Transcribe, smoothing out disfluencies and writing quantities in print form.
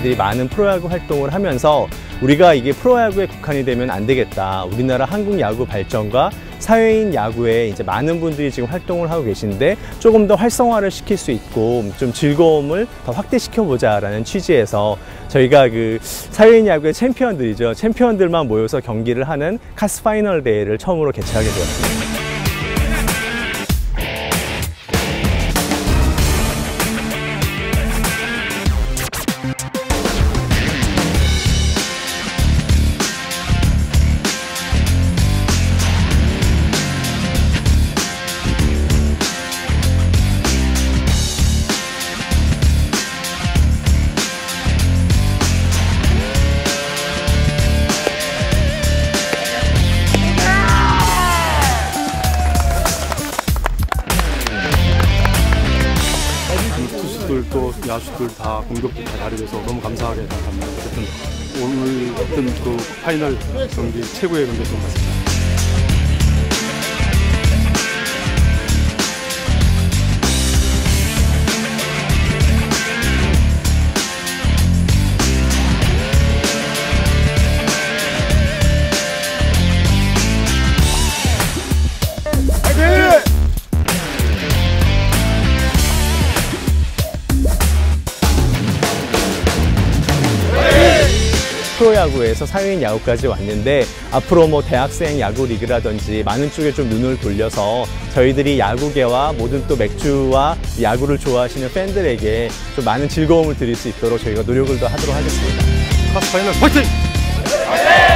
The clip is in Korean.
아이들이 많은 프로야구 활동을 하면서 우리가 이게 프로야구에 국한이 되면 안 되겠다. 우리나라 한국 야구 발전과 사회인 야구에 이제 많은 분들이 지금 활동을 하고 계신데 조금 더 활성화를 시킬 수 있고 좀 즐거움을 더 확대시켜보자라는 취지에서 저희가 그 사회인 야구의 챔피언들이죠. 챔피언들만 모여서 경기를 하는 카스파이널 대회를 처음으로 개최하게 되었습니다. 또 야수들 다 공격도 다 잘해줘서 너무 감사하게 생각합니다. 어쨌든 오늘 어떤 그 파이널 경기 최고의 경기였던 것 같습니다. 프로야구에서 사회인 야구까지 왔는데 앞으로 뭐 대학생 야구 리그라든지 많은 쪽에 좀 눈을 돌려서 저희들이 야구계와 모든 또 맥주와 야구를 좋아하시는 팬들에게 좀 많은 즐거움을 드릴 수 있도록 저희가 노력을 더 하도록 하겠습니다. 카스파이널 화이팅! 화이팅!